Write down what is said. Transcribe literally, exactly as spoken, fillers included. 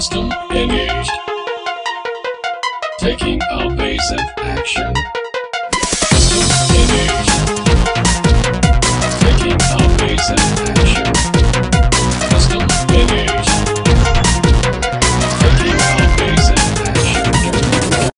custom image, taking a basic action.